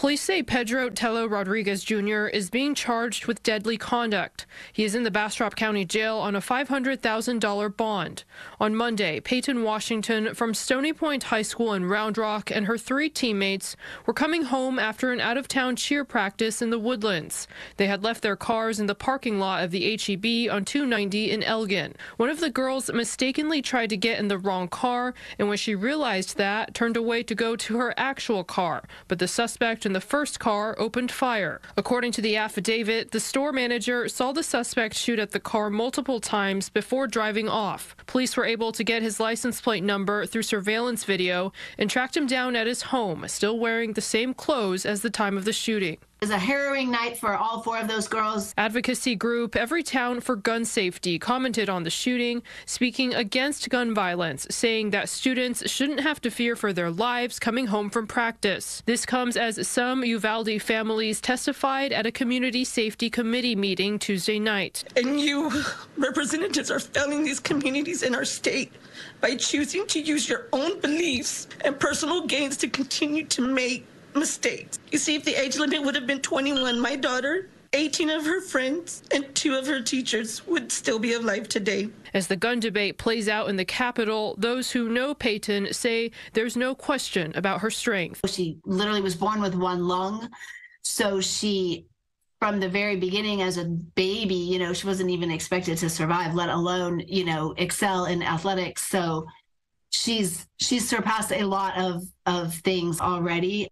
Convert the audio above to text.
Police say Pedro Tello Rodriguez Jr. is being charged with deadly conduct. He is in the Bastrop County Jail on a $500,000 bond. On Monday, Peyton Washington from Stony Point High School in Round Rock and her 3 teammates were coming home after an out-of-town cheer practice in the Woodlands. They had left their cars in the parking lot of the HEB on 290 in Elgin. One of the girls mistakenly tried to get in the wrong car, and when she realized that, turned away to go to her actual car, but the suspect in the first car opened fire. According to the affidavit, the store manager saw the suspect shoot at the car multiple times before driving off. Police were able to get his license plate number through surveillance video and tracked him down at his home, still wearing the same clothes as the time of the shooting. It was a harrowing night for all 4 of those girls. Advocacy group Everytown for Gun Safety commented on the shooting, speaking against gun violence, saying that students shouldn't have to fear for their lives coming home from practice. This comes as some Uvalde families testified at a community safety committee meeting Tuesday night. And you representatives are failing these communities in our state by choosing to use your own beliefs and personal gains to continue to make mistakes. You see, if the age limit would have been 21, my daughter, 18 of her friends, and 2 of her teachers would still be alive today. As the gun debate plays out in the Capitol, those who know Peyton say there's no question about her strength. She literally was born with one lung, so she, from the very beginning as a baby, you know, she wasn't even expected to survive, let alone, you know, excel in athletics. So she's surpassed a lot of things already.